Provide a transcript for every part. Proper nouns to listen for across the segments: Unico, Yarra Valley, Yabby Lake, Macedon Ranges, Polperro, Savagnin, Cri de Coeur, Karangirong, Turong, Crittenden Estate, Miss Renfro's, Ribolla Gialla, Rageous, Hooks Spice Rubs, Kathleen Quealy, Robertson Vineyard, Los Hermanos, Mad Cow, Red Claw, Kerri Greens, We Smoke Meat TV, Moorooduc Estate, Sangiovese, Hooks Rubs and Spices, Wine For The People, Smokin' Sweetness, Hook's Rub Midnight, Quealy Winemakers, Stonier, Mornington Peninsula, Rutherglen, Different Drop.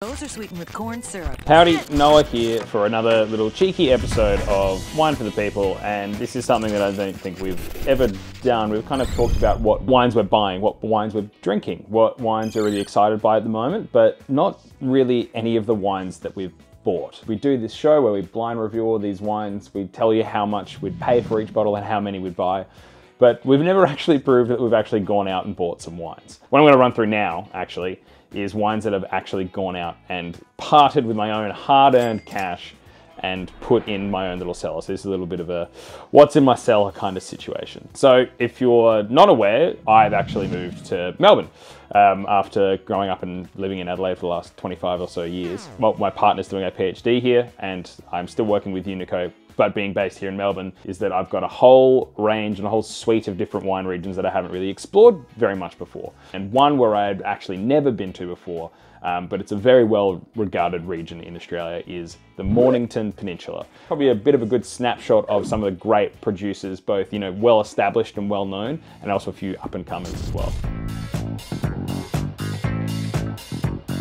Those are sweetened with corn syrup. Howdy, Noah here for another little cheeky episode of Wine for the People, and this is something that I don't think we've ever done. We've kind of talked about what wines we're buying, what wines we're drinking, what wines we're really excited by at the moment, but not really any of the wines that we've bought. We do this show where we blind review all these wines, we tell you how much we'd pay for each bottle and how many we'd buy. But we've never actually proved that we've actually gone out and bought some wines. What I'm going to run through now, actually, is wines that I've actually gone out and parted with my own hard-earned cash and put in my own little cellar. So this is a little bit of a what's in my cellar kind of situation. So if you're not aware, I've actually moved to Melbourne after growing up and living in Adelaide for the last 25 or so years. Well, my partner's doing a PhD here and I'm still working with Unico, but being based here in Melbourne, is that I've got a whole range and a whole suite of different wine regions that I haven't really explored very much before. And one where I'd actually never been to before, but it's a very well-regarded region in Australia, is the Mornington Peninsula. Probably a bit of a good snapshot of some of the great producers, both, you know, well-established and well-known, and also a few up-and-comers as well.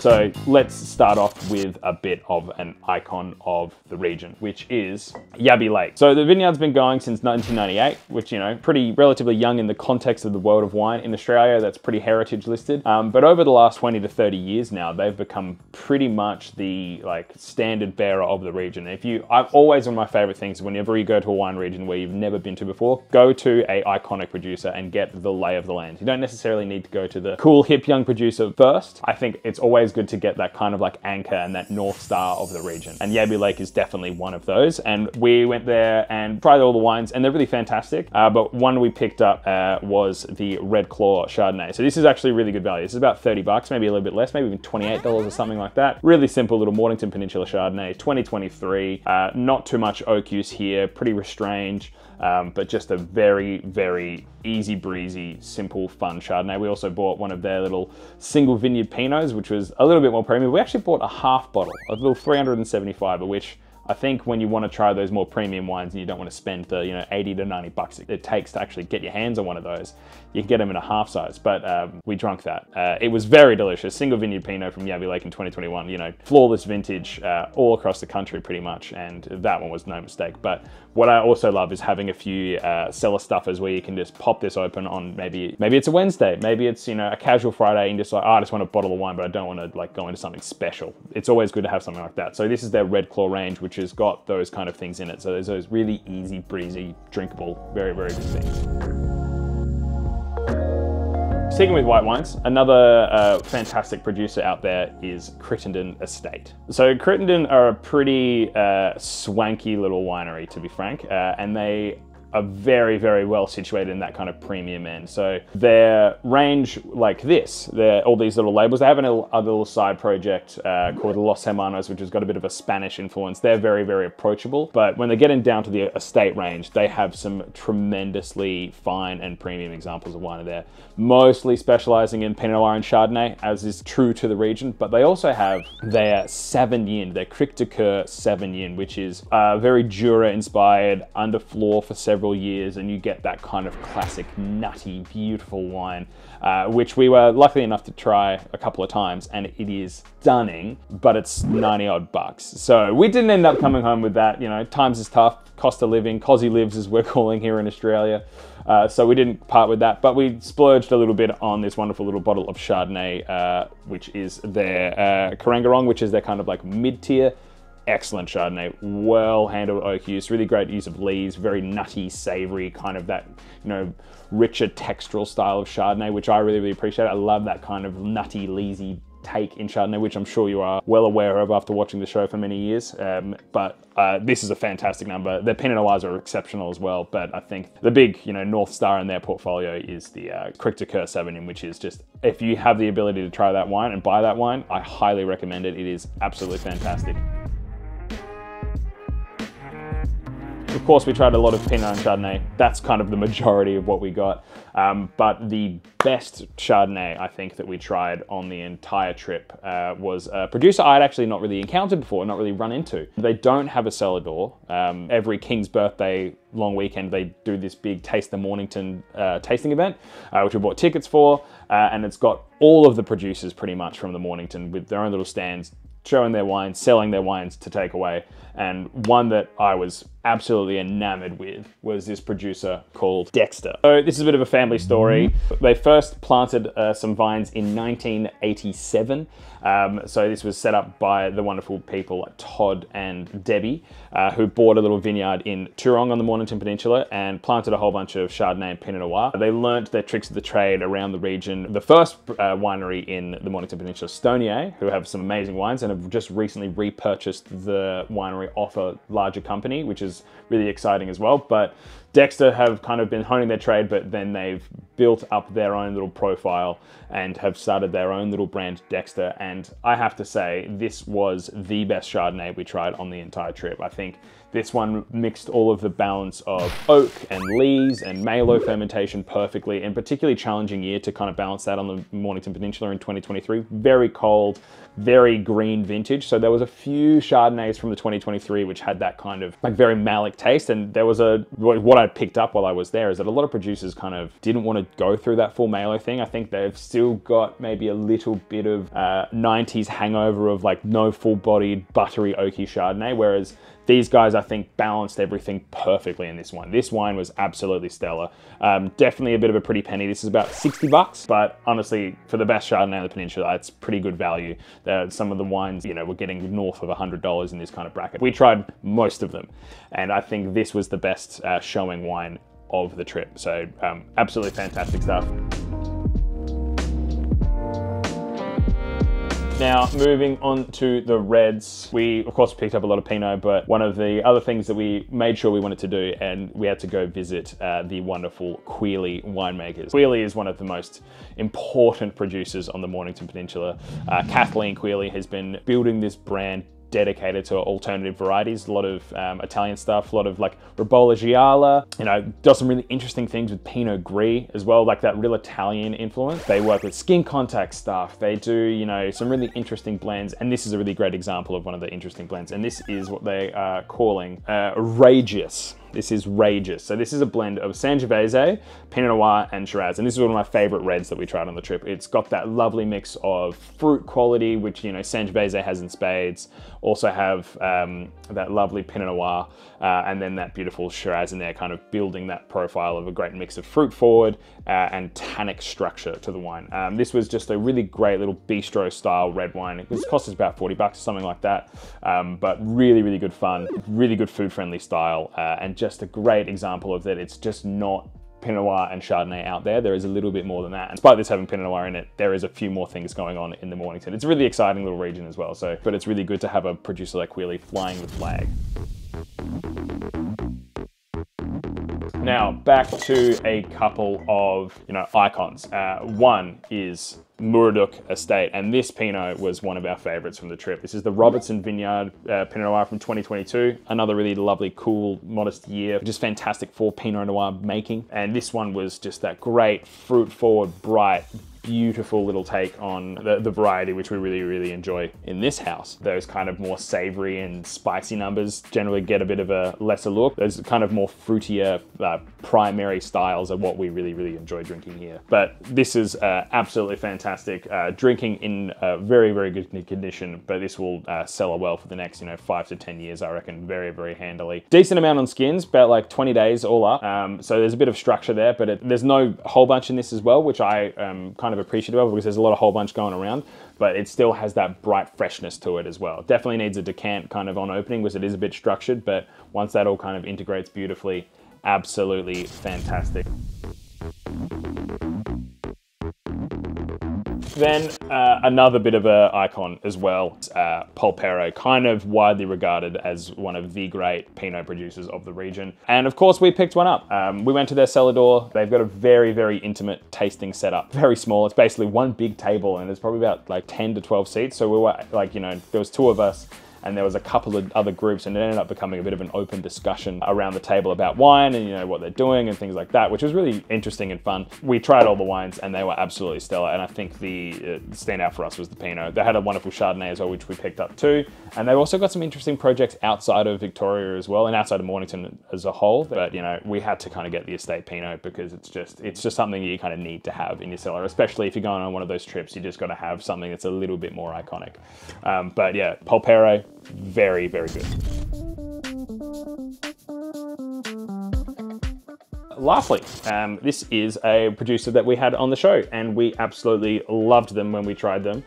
So let's start off with a bit of an icon of the region, which is Yabby Lake. So the vineyard's been going since 1998, which, you know, pretty relatively young in the context of the world of wine. In Australia, that's pretty heritage listed. But over the last 20 to 30 years now, they've become pretty much the like standard bearer of the region. I've always, one of my favorite things, whenever you go to a wine region where you've never been to before, go to a iconic producer and get the lay of the land. You don't necessarily need to go to the cool, hip, young producer first. I think it's always good to get that kind of like anchor and that north star of the region. And Yabby Lake is definitely one of those. And we went there and tried all the wines and they're really fantastic. But one we picked up was the Red Claw Chardonnay. So this is actually really good value. This is about 30 bucks, maybe a little bit less, maybe even $28 or something like that. Really simple little Mornington Peninsula Chardonnay, 2023. Not too much oak use here, pretty restrained. But just a very, very easy breezy, simple, fun Chardonnay. We also bought one of their little single vineyard Pinots, which was a little bit more premium. We actually bought a half bottle, a little 375, of which I think when you want to try those more premium wines and you don't want to spend the, you know, 80 to 90 bucks it takes to actually get your hands on one of those, you can get them in a half size, but we drank that. It was very delicious. Single vineyard Pinot from Yabby Lake in 2021, you know, flawless vintage all across the country pretty much, and that one was no mistake. But what I also love is having a few cellar stuffers where you can just pop this open on maybe it's a Wednesday, maybe it's, you know, a casual Friday and just like, oh, I just want a bottle of wine, but I don't want to like go into something special. It's always good to have something like that. So this is their Red Claw range, which has got those kind of things in it. So there's those really easy, breezy, drinkable, very, very good things. Sticking with white wines, another fantastic producer out there is Crittenden Estate. So Crittenden are a pretty swanky little winery, to be frank, and they are very, very well situated in that kind of premium end. So their range like this, all these little labels, they have a little side project called Los Hermanos, which has got a bit of a Spanish influence. They're very, very approachable. But when they're getting down to the estate range, they have some tremendously fine and premium examples of wine there, mostly specializing in Pinot Noir and Chardonnay, as is true to the region. But they also have their Savagnin, their Cri de Coeur Savagnin, which is very Jura-inspired, under floor for several years, and you get that kind of classic nutty beautiful wine, which we were lucky enough to try a couple of times, and it is stunning, but it's 90 odd bucks. So we didn't end up coming home with that. You know, times is tough, cost of living, cosy lives as we're calling here in Australia. So we didn't part with that, but we splurged a little bit on this wonderful little bottle of Chardonnay, which is their Karangirong, which is their kind of like mid-tier. Excellent Chardonnay, well handled oak use, really great use of lees, very nutty, savory, kind of that, you know, richer textural style of Chardonnay, which I really, really appreciate. I love that kind of nutty, leesy take in Chardonnay, which I'm sure you are well aware of after watching the show for many years. But this is a fantastic number. Their Pinot Noirs are exceptional as well, but I think the big, you know, North Star in their portfolio is the Cri de Coeur Sauvignon, which is just, if you have the ability to try that wine and buy that wine, I highly recommend it. It is absolutely fantastic. Of course, we tried a lot of Pinot and Chardonnay. That's kind of the majority of what we got. But the best Chardonnay, I think, that we tried on the entire trip was a producer I'd actually not really encountered before, not really run into. They don't have a cellar door. Every King's Birthday long weekend, they do this big Taste the Mornington tasting event, which we bought tickets for, and it's got all of the producers pretty much from the Mornington with their own little stands showing their wines, selling their wines to take away. And one that I was absolutely enamored with was this producer called Dexter. So this is a bit of a family story. They first planted some vines in 1987. So this was set up by the wonderful people Todd and Debbie, who bought a little vineyard in Turong on the Mornington Peninsula and planted a whole bunch of Chardonnay and Pinot Noir. They learnt their tricks of the trade around the region. The first winery in the Mornington Peninsula, Stonier, who have some amazing wines and have just recently repurchased the winery off a larger company, which is really exciting as well. But Dexter have kind of been honing their trade, but then they've built up their own little profile and have started their own little brand, Dexter. And I have to say, this was the best Chardonnay we tried on the entire trip. I think this one mixed all of the balance of oak and lees and Merlot fermentation perfectly, and particularly challenging year to kind of balance that on the Mornington Peninsula in 2023. Very cold, very green vintage. So there was a few Chardonnays from the 2023 which had that kind of like very malic taste. And there was a, what I picked up while I was there is that a lot of producers kind of didn't want to go through that full Merlot thing. I think they've still got maybe a little bit of 90s hangover of like no full-bodied, buttery, oaky Chardonnay, whereas these guys, I think, balanced everything perfectly in this one. This wine was absolutely stellar. Definitely a bit of a pretty penny. This is about 60 bucks, but honestly, for the best Chardonnay on the peninsula, it's pretty good value. Some of the wines, you know, we're getting north of $100 in this kind of bracket. We tried most of them, and I think this was the best showing wine of the trip. So absolutely fantastic stuff. Now, moving on to the reds. We, of course, picked up a lot of Pinot, but one of the other things that we made sure we wanted to do, and we had to go visit the wonderful Quealy Winemakers. Quealy is one of the most important producers on the Mornington Peninsula. Kathleen Quealy has been building this brand dedicated to alternative varieties, a lot of Italian stuff, a lot of like Ribolla Gialla, you know, does some really interesting things with Pinot Gris as well, like that real Italian influence. They work with skin contact stuff. They do, you know, some really interesting blends. And this is a really great example of one of the interesting blends. And this is what they are calling Rageous. This is Rageous. So this is a blend of Sangiovese, Pinot Noir, and Shiraz. And this is one of my favorite reds that we tried on the trip. It's got that lovely mix of fruit quality, which, you know, Sangiovese has in spades. Also have that lovely Pinot Noir, and then that beautiful Shiraz in there, kind of building that profile of a great mix of fruit forward and tannic structure to the wine. This was just a really great little bistro style red wine. It cost us about 40 bucks, something like that. But really, really good fun, really good food friendly style, and just a great example of that. It's just not Pinot Noir and Chardonnay out there. There is a little bit more than that. And despite this having Pinot Noir in it, there is a few more things going on in the Mornington. It's a really exciting little region as well. So, but it's really good to have a producer like Quealy flying the flag. Now, back to a couple of, you know, icons. One is Moorooduc Estate, and this Pinot was one of our favorites from the trip. This is the Robertson Vineyard Pinot Noir from 2022. Another really lovely, cool, modest year. Just fantastic for Pinot Noir making. And this one was just that great, fruit-forward, bright, beautiful little take on the variety, which we really, really enjoy in this house. Those kind of more savory and spicy numbers generally get a bit of a lesser look. Those kind of more fruitier primary styles are what we really, really enjoy drinking here. But this is absolutely fantastic. Drinking in very, very good condition, but this will sell well for the next, you know, 5 to 10 years, I reckon, very, very handily. Decent amount on skins, about like 20 days all up. So there's a bit of structure there, but there's no whole bunch in this as well, which I kind of appreciative of, because there's a lot of whole bunch going around, but it still has that bright freshness to it as well. Definitely needs a decant kind of on opening, because it is a bit structured, but once that all kind of integrates beautifully, absolutely fantastic. Then another bit of an icon as well, Polperro, kind of widely regarded as one of the great Pinot producers of the region. And of course, we picked one up. We went to their cellar door. They've got a very, very intimate tasting setup. Very small. It's basically one big table, and there's probably about like 10 to 12 seats. So we were like, you know, there was two of us. and there was a couple of other groups, and it ended up becoming a bit of an open discussion around the table about wine and, you know, what they're doing and things like that, which was really interesting and fun. We tried all the wines and they were absolutely stellar, and I think the standout for us was the Pinot. They had a wonderful Chardonnay as well, which we picked up too, and they've also got some interesting projects outside of Victoria as well, and outside of Mornington as a whole. But, you know, we had to kind of get the estate Pinot because it's just something you kind of need to have in your cellar, especially if you're going on one of those trips. You just got to have something that's a little bit more iconic. But yeah, Polperro, very, very good. Lastly, this is a producer that we had on the show and we absolutely loved them when we tried them.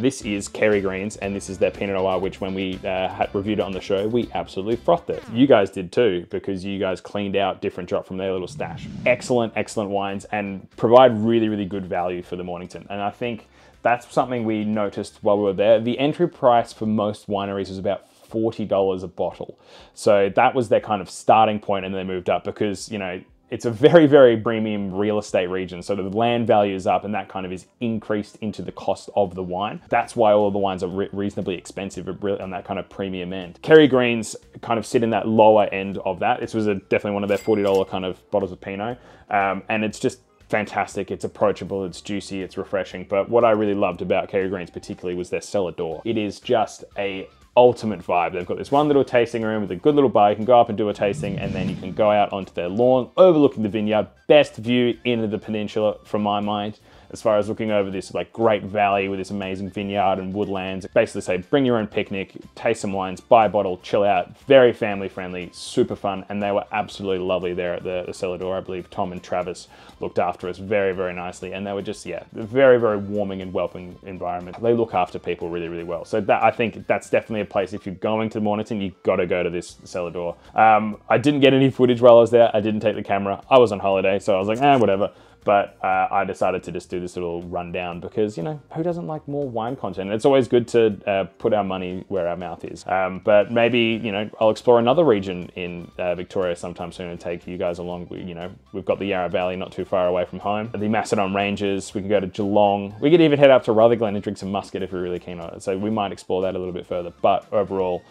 This is Kerri Greens, and this is their Pinot Noir, which when we had reviewed it on the show, we absolutely frothed it. You guys did too, because you guys cleaned out different drop from their little stash. Excellent, excellent wines, and provide really, really good value for the Mornington. And I think that's something we noticed while we were there. The entry price for most wineries was about $40 a bottle. So that was their kind of starting point, and they moved up because, you know, it's a very, very premium real estate region. So the land value is up, and that kind of is increased into the cost of the wine. That's why all of the wines are reasonably expensive on that kind of premium end. Kerri Greens kind of sit in that lower end of that. This was definitely one of their $40 kind of bottles of Pinot. And it's just fantastic. It's approachable, it's juicy, it's refreshing. But what I really loved about Kerri Greens particularly was their cellar door. It is just a ultimate vibe. They've got this one little tasting room with a good little bar. You can go up and do a tasting, and then you can go out onto their lawn, overlooking the vineyard. Best view into the peninsula from my mind, as far as looking over this like great valley with this amazing vineyard and woodlands. Basically say, bring your own picnic, taste some wines, buy a bottle, chill out. Very family friendly, super fun. And they were absolutely lovely there at the cellar door. I believe Tom and Travis looked after us very, very nicely. And they were just, yeah, very, very warming and welcoming environment. They look after people really, really well. So that, I think that's definitely a place, if you're going to Mornington, you gotta go to this cellar door. I didn't get any footage while I was there. I didn't take the camera. I was on holiday, so I was like, eh, whatever. But I decided to just do this little rundown because, you know, who doesn't like more wine content? It's always good to put our money where our mouth is. But maybe, you know, I'll explore another region in Victoria sometime soon and take you guys along. You know, we've got the Yarra Valley not too far away from home. The Macedon Ranges, we can go to Geelong. We could even head up to Rutherglen and drink some musket if we're really keen on it. So we might explore that a little bit further. But overall,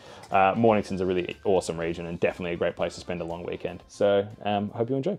Mornington's a really awesome region and definitely a great place to spend a long weekend. So I hope you enjoy.